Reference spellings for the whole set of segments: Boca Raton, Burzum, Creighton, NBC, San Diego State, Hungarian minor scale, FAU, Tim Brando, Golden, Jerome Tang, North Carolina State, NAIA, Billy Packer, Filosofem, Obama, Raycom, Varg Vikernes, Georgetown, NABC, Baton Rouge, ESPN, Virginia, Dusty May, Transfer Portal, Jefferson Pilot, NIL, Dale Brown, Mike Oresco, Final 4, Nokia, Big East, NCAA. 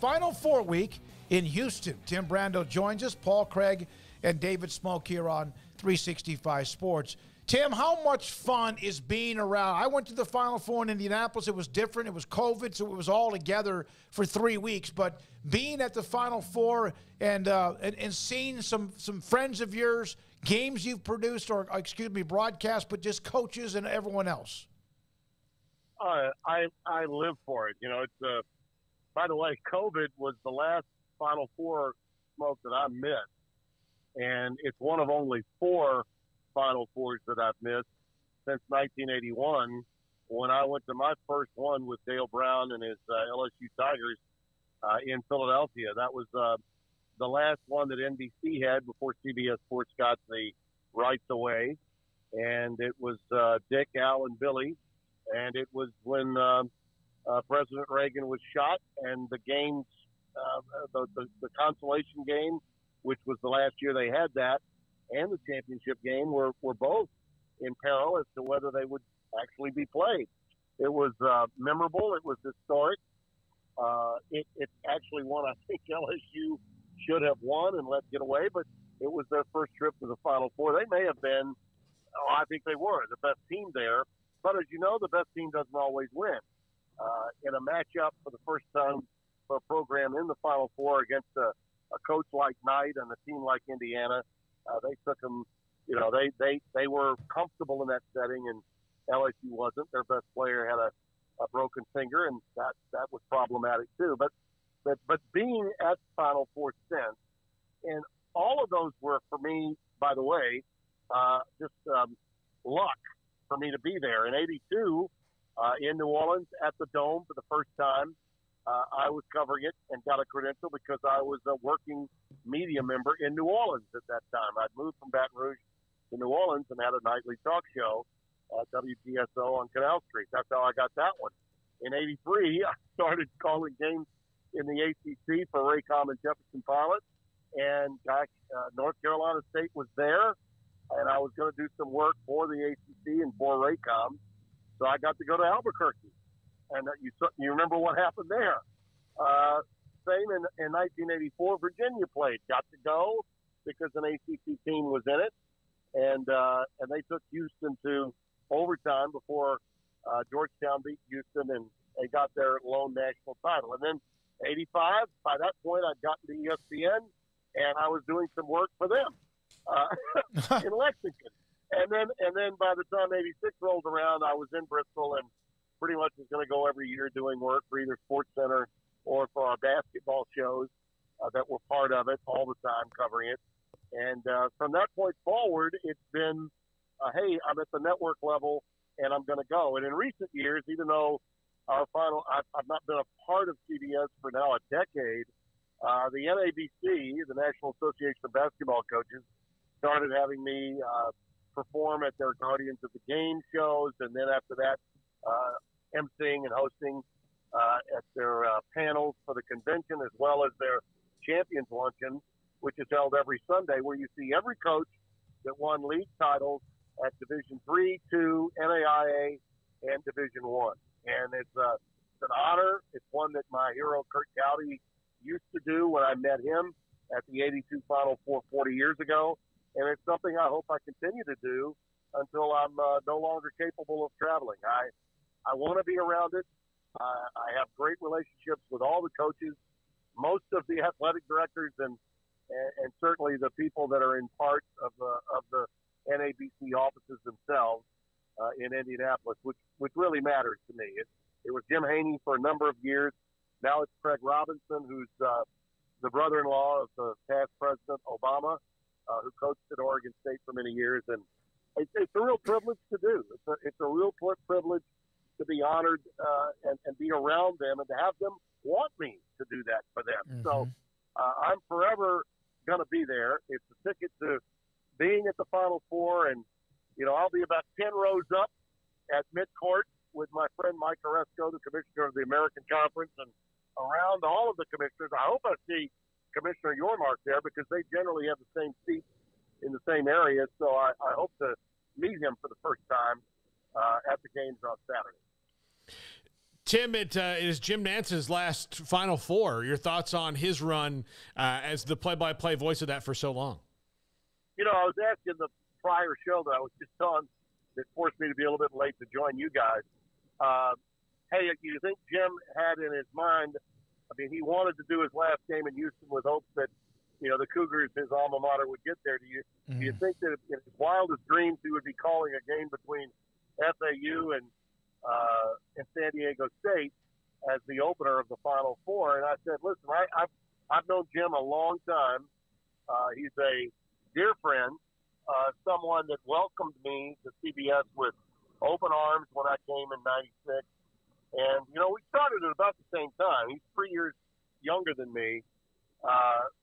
Final 4 week in Houston. Tim Brando joins us, Paul Craig and David Smoke here on 365 Sports. Tim, how much fun is being around? I went to the Final Four in Indianapolis. It was different. It was COVID, so it was all together for 3 weeks. But being at the Final Four and seeing some friends of yours, games you've produced, or excuse me, broadcast, but just coaches and everyone else. I live for it. You know, it's a by the way, COVID was the last Final Four, Smoke, that I missed. And it's one of only four Final Fours that I've missed since 1981, when I went to my first one with Dale Brown and his LSU Tigers in Philadelphia. That was the last one that NBC had before CBS Sports got the rights away. And it was Dick, Al, and Billy. And it was when President Reagan was shot, and the games, the consolation game, which was the last year they had that, and the championship game were both in peril as to whether they would actually be played. It was memorable. It was historic. It's actually one I think LSU should have won and let get away, but it was their first trip to the Final Four. They may have been, I think they were, the best team there. But as you know, the best team doesn't always win. In a matchup for the first time for a program in the Final Four against a coach like Knight and a team like Indiana, they took them, you know, they were comfortable in that setting, and LSU wasn't. Their best player had a broken finger, and that was problematic too. But being at Final Four since, and all of those were, for me, by the way, just luck for me to be there. In 82, in New Orleans at the Dome for the first time, I was covering it and got a credential because I was a working media member in New Orleans at that time. I'd moved from Baton Rouge to New Orleans and had a nightly talk show at WTSO on Canal Street. That's how I got that one. In 83, I started calling games in the ACC for Raycom and Jefferson Pilot. And North Carolina State was there, and I was going to do some work for the ACC and for Raycom. So I got to go to Albuquerque, and you remember what happened there. Same in 1984, Virginia played. Got to go because an ACC team was in it, and they took Houston to overtime before Georgetown beat Houston, and they got their lone national title. And then 85, by that point, I'd gotten to ESPN, and I was doing some work for them in Lexington. And then by the time 86 rolled around, I was in Bristol and pretty much was going to go every year doing work for either Sports Center or for our basketball shows that were part of it all the time, covering it. And from that point forward, it's been, hey, I'm at the network level and I'm going to go. And in recent years, even though I've not been a part of CBS for now a decade, the NABC, the National Association of Basketball Coaches, started having me perform at their Guardians of the Game shows, and then after that, emceeing and hosting at their panels for the convention, as well as their Champions Luncheon, which is held every Sunday, where you see every coach that won league titles at Division III, II, NAIA, and Division I. And it's an honor. It's one that my hero, Kurt Gowdy, used to do when I met him at the 82 Final Four 40 years ago. And it's something I hope I continue to do until I'm no longer capable of traveling. I want to be around it. I have great relationships with all the coaches, most of the athletic directors, and certainly the people that are in part of the NABC offices themselves in Indianapolis, which really matters to me. It was Jim Haney for a number of years. Now it's Craig Robinson, who's the brother-in-law of the past President Obama, who coached at Oregon State for many years, and it's a real privilege to do. It's a real privilege to be honored and be around them and to have them want me to do that for them. Mm-hmm. So I'm forever going to be there. It's a ticket to being at the Final Four, and, you know, I'll be about 10 rows up at midcourt with my friend Mike Oresco, the commissioner of the American Conference, and around all of the commissioners. I hope I see Commissioner Yormark there, because they generally have the same seat in the same area. So I hope to meet him for the first time at the games on Saturday. Tim, it is Jim Nance's last Final Four. Your thoughts on his run as the play-by-play voice of that for so long? You know, I was asking the prior show that I was just on that forced me to be a little bit late to join you guys. Hey, do you think Jim had in his mind, I mean, he wanted to do his last game in Houston with hopes that, you know, the Cougars, his alma mater, would get there. Do you think that in his wildest dreams he would be calling a game between FAU and San Diego State as the opener of the Final Four? And I said, listen, I've known Jim a long time. He's a dear friend, someone that welcomed me to CBS with open arms when I came in '96. And, you know, we started at about the same time. He's 3 years younger than me.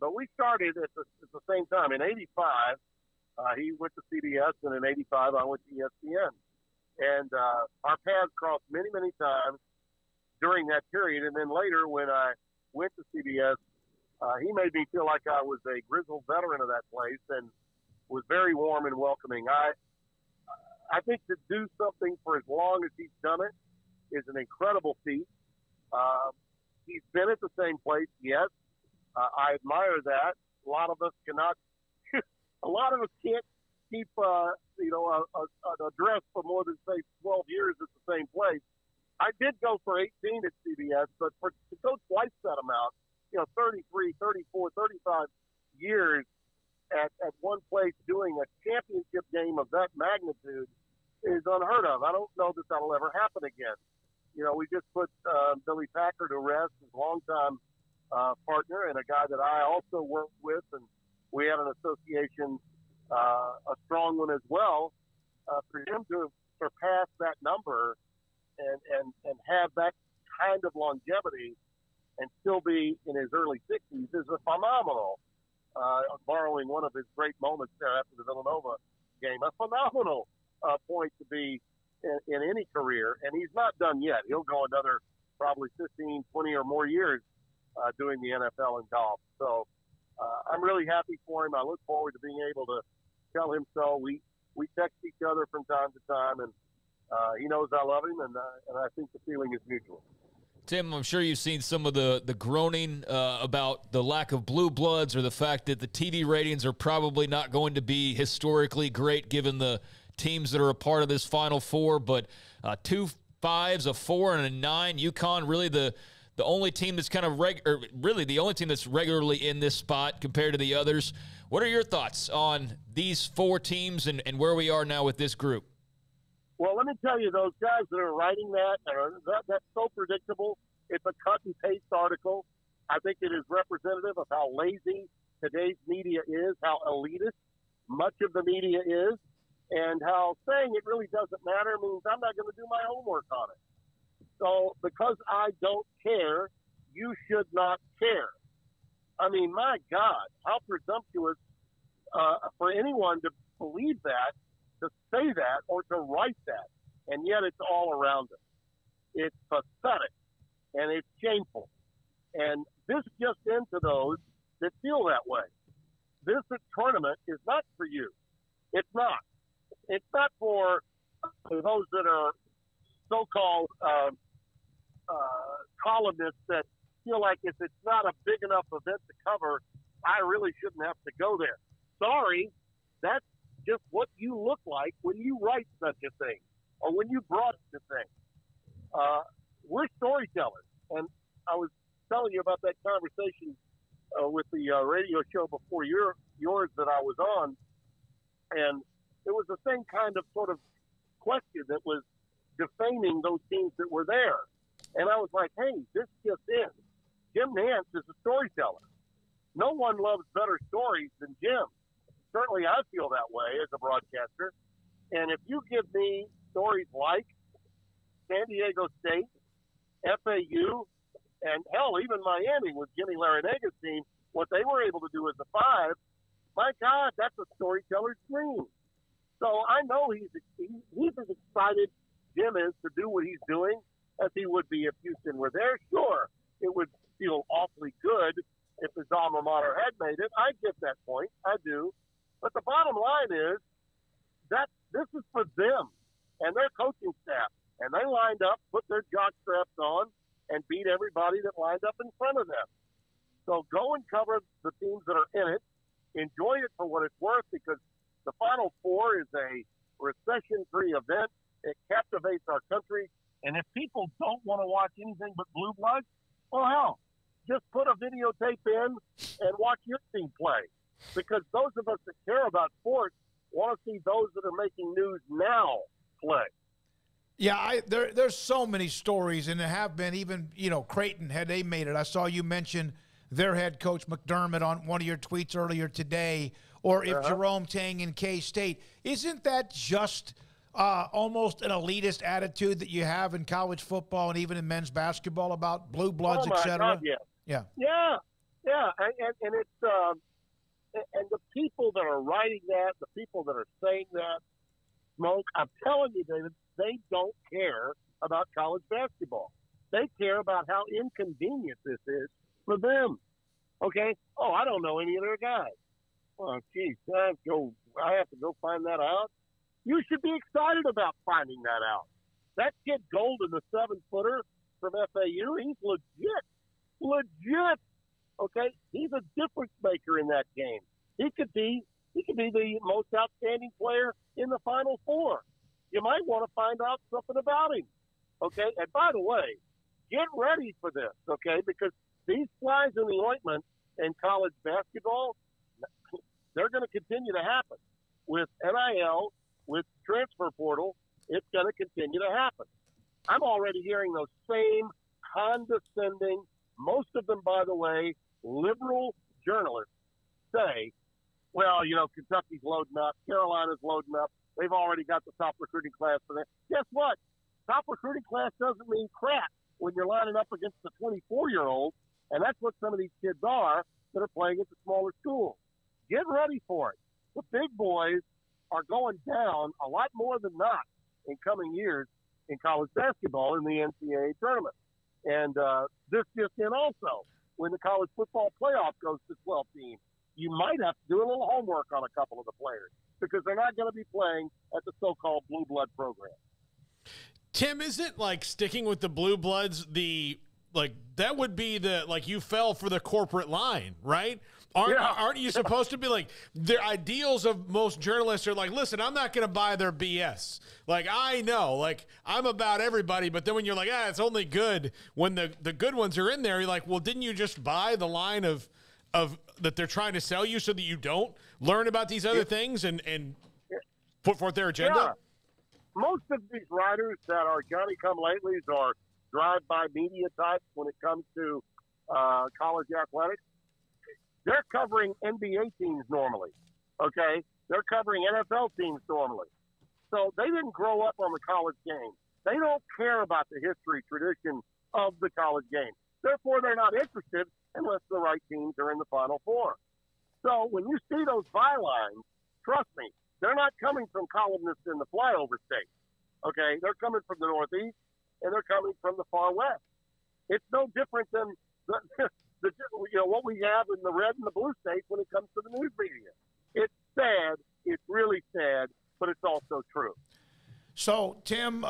But we started at the same time. In 85, he went to CBS, and in 85, I went to ESPN. And our paths crossed many, many times during that period. And then later, when I went to CBS, he made me feel like I was a grizzled veteran of that place and was very warm and welcoming. I think to do something for as long as he's done it is an incredible feat. He's been at the same place, yes. I admire that. A lot of us cannot. A lot of us can't keep, an address for more than say 12 years at the same place. I did go for 18 at CBS, but to go twice that amount, you know, 33, 34, 35 years at one place doing a championship game of that magnitude is unheard of. I don't know that that'll ever happen again. You know, we just put Billy Packer to rest, his longtime partner, and a guy that I also worked with, and we had an association, a strong one as well. For him to have surpassed that number and have that kind of longevity and still be in his early 60s is a phenomenal, borrowing one of his great moments there after the Villanova game, a phenomenal point to be in any career. And he's not done yet. He'll go another probably 15, 20 or more years doing the NFL and golf. So I'm really happy for him. I look forward to being able to tell him so. We text each other from time to time, and he knows I love him, and I think the feeling is mutual. Tim, I'm sure you've seen some of the groaning about the lack of blue bloods or the fact that the TV ratings are probably not going to be historically great given the teams that are a part of this Final Four, but 2 5s, a 4, and a 9. UConn really the only team that's regularly in this spot compared to the others. What are your thoughts on these four teams and where we are now with this group? Well, let me tell you, those guys that are writing that's so predictable. It's a cut and paste article. I think it is representative of how lazy today's media is, how elitist much of the media is, and how saying it really doesn't matter means I'm not going to do my homework on it. So because I don't care, you should not care. I mean, my God, how presumptuous for anyone to believe that, to say that, or to write that. And yet it's all around us. It's pathetic, and it's shameful. And this just into those that feel that way. This tournament is not for you. It's not. It's not for those that are so-called columnists that feel like if it's not a big enough event to cover, I really shouldn't have to go there. Sorry, that's just what you look like when you write such a thing or when you brought such a thing. We're storytellers. And I was telling you about that conversation with the radio show before yours that I was on. And it was the same kind of sort of question that was defaming those teams that were there. And I was like, hey, this just is. Jim Nance is a storyteller. No one loves better stories than Jim. Certainly I feel that way as a broadcaster. And if you give me stories like San Diego State, FAU, and hell, even Miami with Jimmy Larinaga's team, what they were able to do as a 5, my God, that's a storyteller's dream. So I know he's as excited Jim is to do what he's doing as he would be if Houston were there. Sure, it would feel awfully good if his alma mater had made it. I get that point. I do. But the bottom line is that this is for them and their coaching staff And they lined up, put their jock straps on, and beat everybody that lined up in front of them. So go and cover the teams that are in it. Enjoy it for what it's worth, because the Final Four is a recession-free event. It captivates our country. And if people don't want to watch anything but Blue Bloods, well, hell, just put a videotape in and watch your team play. Because those of us that care about sports want to see those that are making news now play. Yeah, there's so many stories, and there have been. Even, you know, Creighton, had they made it. I saw you mention their head coach McDermott on one of your tweets earlier today, or if Jerome Tang in K-State. Isn't that just almost an elitist attitude that you have in college football and even in men's basketball about blue bloods, et cetera? God, yeah. And it's and the people that are writing that, the people that are saying that, Smoke, I'm telling you, David, they don't care about college basketball. They care about how inconvenient this is for them. Okay? Oh, I don't know any other guys. Well, geez, I have to go find that out. You should be excited about finding that out. That kid Golden, the 7-footer from FAU, he's legit. Legit. Okay? He's a difference maker in that game. He could be the most outstanding player in the Final Four. You might want to find out something about him, okay? And by the way, get ready for this, okay? Because these flies in the ointment in college basketball, they're going to continue to happen. With NIL, with transfer portal, it's going to continue to happen. I'm already hearing those same condescending, most of them, by the way, liberal journalists say, well, you know, Kentucky's loading up, Carolina's loading up, they've already got the top recruiting class for that. Guess what? Top recruiting class doesn't mean crap when you're lining up against the 24-year-old, and that's what some of these kids are that are playing at the smaller schools. Get ready for it. The big boys are going down a lot more than not in coming years in college basketball in the NCAA tournament. And this just in also, when the college football playoff goes to 12 teams, you might have to do a little homework on a couple of the players, because they're not going to be playing at the so-called Blue Blood program. Tim, isn't, like, sticking with the Blue Bloods, that would be you fell for the corporate line, right? Aren't you supposed to be, like, their ideals of most journalists are like, listen, I'm not going to buy their BS. Like, I know, like, I'm about everybody, but then when you're like, it's only good when the good ones are in there, you're like, well, didn't you just buy the line of that they're trying to sell you so that you don't learn about these other things and put forth their agenda? Yeah. Most of these writers that are Johnny-come-latelys or drive-by media types when it comes to college athletics, they're covering NBA teams normally, okay? They're covering NFL teams normally. So they didn't grow up on the college game. They don't care about the history, tradition of the college game. Therefore, they're not interested unless the right teams are in the Final Four. So when you see those bylines, trust me, they're not coming from columnists in the flyover state, okay? They're coming from the Northeast, and they're coming from the far West. It's no different than what we have in the red and the blue states when it comes to the news media. It's sad. It's really sad, but it's also true. So, Tim,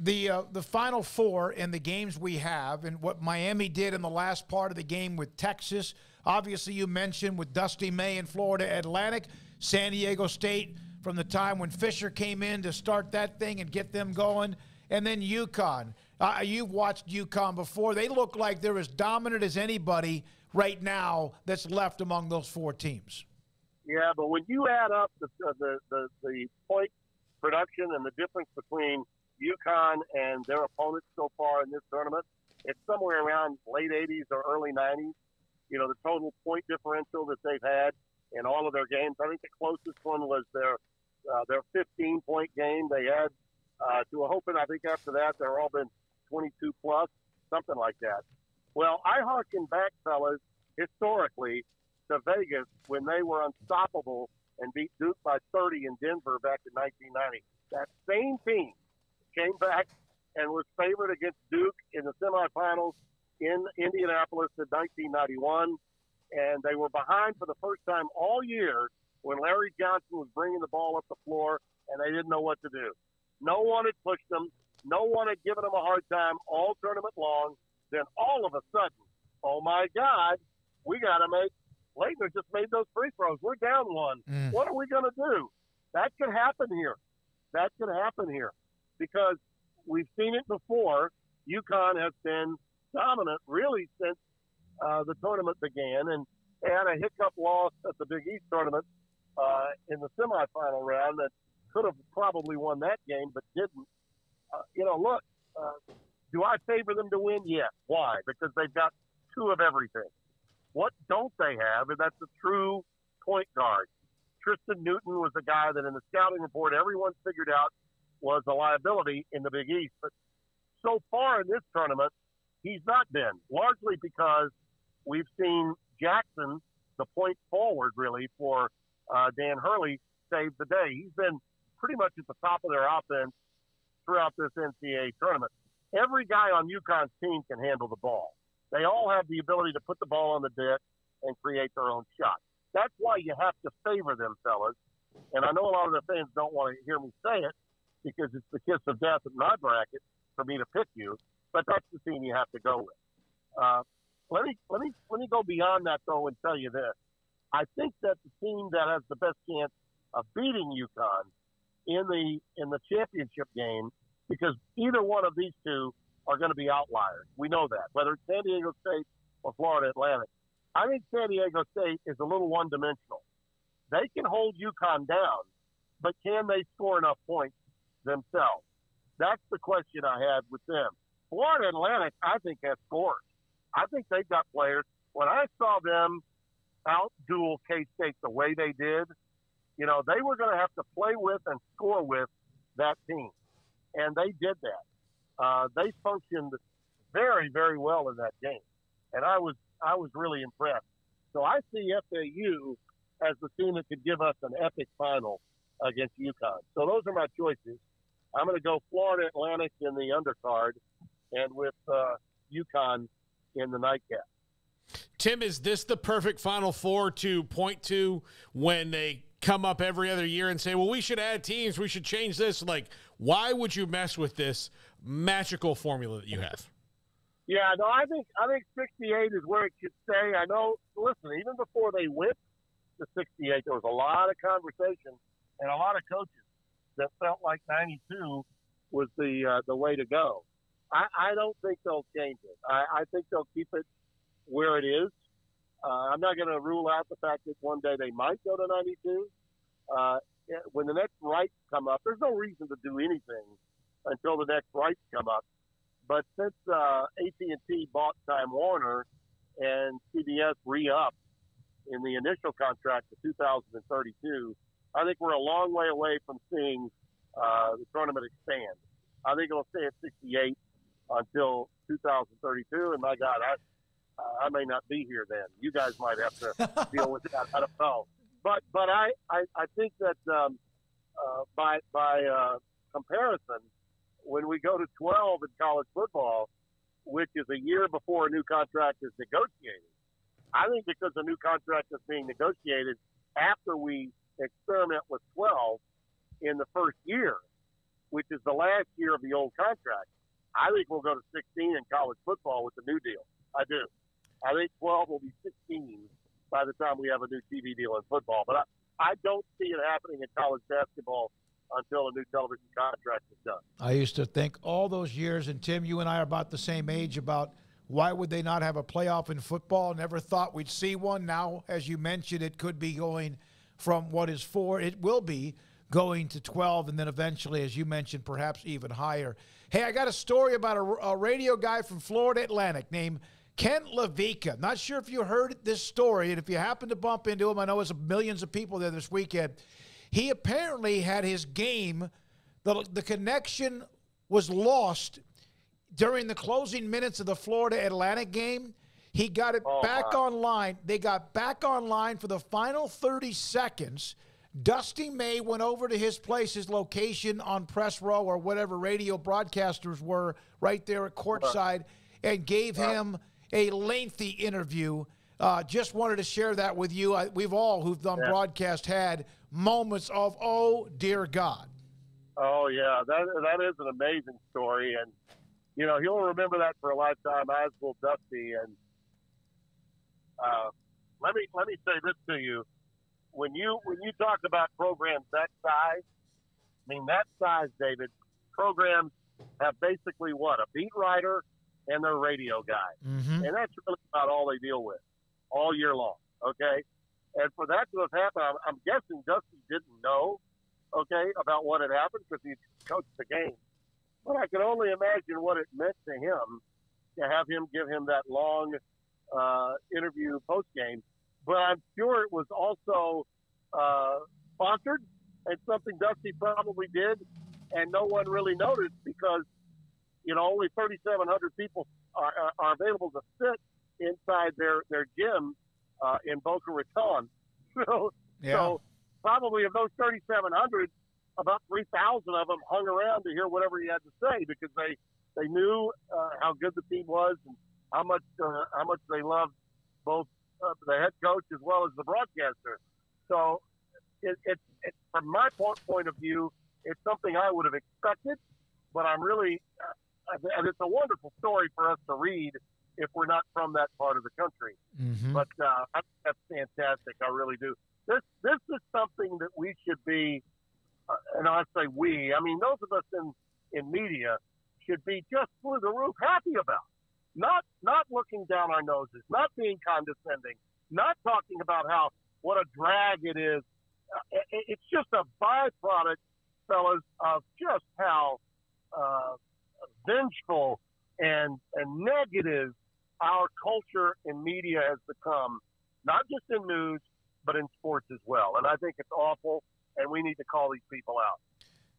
the Final Four and the games we have and what Miami did in the last part of the game with Texas, obviously you mentioned with Dusty May in Florida Atlantic, San Diego State from the time when Fisher came in to start that thing and get them going, and then UConn. You've watched UConn before. They look like they're as dominant as anybody right now that's left among those four teams. Yeah, but when you add up the point production and the difference between UConn and their opponents so far in this tournament, it's somewhere around late 80s or early 90s. You know, the total point differential that they've had in all of their games. I think the closest one was their 15-point game they had to a hope, and I think after that they're all been 22-plus, something like that. Well, I harken back, fellas, historically to Vegas when they were unstoppable and beat Duke by 30 in Denver back in 1990. That same team came back and was favored against Duke in the semifinals in Indianapolis in 1991, and they were behind for the first time all year when Larry Johnson was bringing the ball up the floor, and they didn't know what to do. No one had pushed them. No one had given him a hard time all tournament long. Then all of a sudden, oh, my God, we got to make – Leitner just made those free throws. We're down one. What are we going to do? That could happen here. That could happen here because we've seen it before. UConn has been dominant really since the tournament began, and they had a hiccup loss at the Big East tournament in the semifinal round that could have probably won that game but didn't. Look, do I favor them to win? Yes. Why? Because they've got two of everything. What don't they have? And that's a true point guard. Tristan Newton was a guy that in the scouting report everyone figured out was a liability in the Big East. But so far in this tournament, he's not been, largely because we've seen Jackson, the point forward really for Dan Hurley, save the day. He's been pretty much at the top of their offense throughout this NCAA tournament. Every guy on UConn's team can handle the ball. They all have the ability to put the ball on the deck and create their own shot. That's why you have to favor them, fellas. And I know a lot of the fans don't want to hear me say it because it's the kiss of death in my bracket for me to pick you. But that's the team you have to go with. Let me go beyond that though and tell you this. I think that the team that has the best chance of beating UConn in the championship game, because either one of these two are going to be outliers. We know that, whether it's San Diego State or Florida Atlantic. I think San Diego State is a little one-dimensional. They can hold UConn down, but can they score enough points themselves? That's the question I had with them. Florida Atlantic, I think, has scored. I think they've got players. When I saw them out-duel K-State the way they did, they were going to have to play with and score with that team. And they did that. They functioned very, very well in that game. And I was really impressed. So I see FAU as the team that could give us an epic final against UConn. So those are my choices. I'm going to go Florida Atlantic in the undercard and with UConn in the nightcap. Tim, is this the perfect Final Four to point to when they come up every other year and say, well, we should add teams, we should change this? Like, why would you mess with this magical formula that you have? Yeah, no, I think 68 is where it should stay. I know, listen, even before they went to 68, there was a lot of conversation and a lot of coaches that felt like 92 was the way to go. I don't think they'll change it. I think they'll keep it where it is. I'm not going to rule out the fact that one day they might go to 92. When the next rights come up, there's no reason to do anything until the next rights come up. But since AT&T bought Time Warner and CBS re-upped in the initial contract to 2032, I think we're a long way away from seeing the tournament expand. I think it'll stay at 68 until 2032, and my God, I may not be here then. You guys might have to deal with that. I don't know. But I think that by comparison, when we go to 12 in college football, which is a year before a new contract is negotiated, I think because a new contract is being negotiated after we experiment with 12 in the first year, which is the last year of the old contract, I think we'll go to 16 in college football with the new deal. I do. I think 12 will be 16 by the time we have a new TV deal in football. But I don't see it happening in college basketball until a new television contract is done. I used to think all those years, and Tim, you and I are about the same age, about why would they not have a playoff in football? Never thought we'd see one. Now, as you mentioned, it could be going from what is 4. It will be going to 12, and then eventually, as you mentioned, perhaps even higher. Hey, I got a story about a radio guy from Florida Atlantic named Kent LaVica. Not sure if you heard this story, and if you happen to bump into him, I know it's millions of people there this weekend. He apparently had his game, the connection was lost during the closing minutes of the Florida Atlantic game. He got it back online. They got back online for the final 30 seconds. Dusty May went over to his place, his location on press row or whatever radio broadcasters were right there at courtside, and gave him a lengthy interview. Just wanted to share that with you. We've all who've done broadcast had moments of, oh, dear God. Oh, yeah, that is an amazing story. And, you know, he'll remember that for a lifetime, as will Dusty. And let me say this to you. When you talk about programs that size, I mean, that size, David, programs have basically what? A beat writer and their radio guy. Mm-hmm. And that's really about all they deal with all year long, okay? And for that to have happened, I'm guessing Dusty didn't know, okay, about what had happened because he coached the game. But I can only imagine what it meant to him to have him give him that long interview post-game. But I'm sure it was also sponsored and something Dusty probably did and no one really noticed because, you know, only 3,700 people are available to sit inside their gym in Boca Raton. So probably of those 3,700, about 3,000 of them hung around to hear whatever he had to say because they knew how good the team was and how much they loved both the head coach as well as the broadcaster. So it's from my point of view, it's something I would have expected, but I'm really and it's a wonderful story for us to read if we're not from that part of the country. Mm-hmm. But I think that's fantastic. I really do. This is something that we should be, and I say we, I mean, those of us in media should be just through the roof happy about. Not looking down our noses, not being condescending, not talking about how what a drag it is. It's just a byproduct, fellas, of just how vengeful and negative our culture in media has become, not just in news, but in sports as well. And I think it's awful, and we need to call these people out.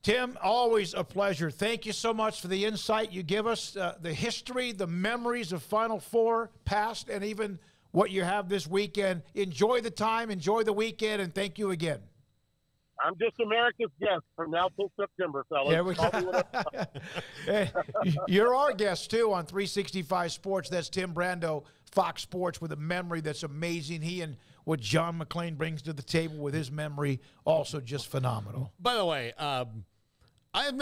Tim, always a pleasure. Thank you so much for the insight you give us, the history, the memories of Final Four, past, and even what you have this weekend. Enjoy the time, enjoy the weekend, and thank you again. I'm just America's guest from now till September, fellas. Yeah, you're our guest, too, on 365 Sports. That's Tim Brando, Fox Sports, with a memory that's amazing. He and what John McClain brings to the table with his memory, also just phenomenal. By the way, I have never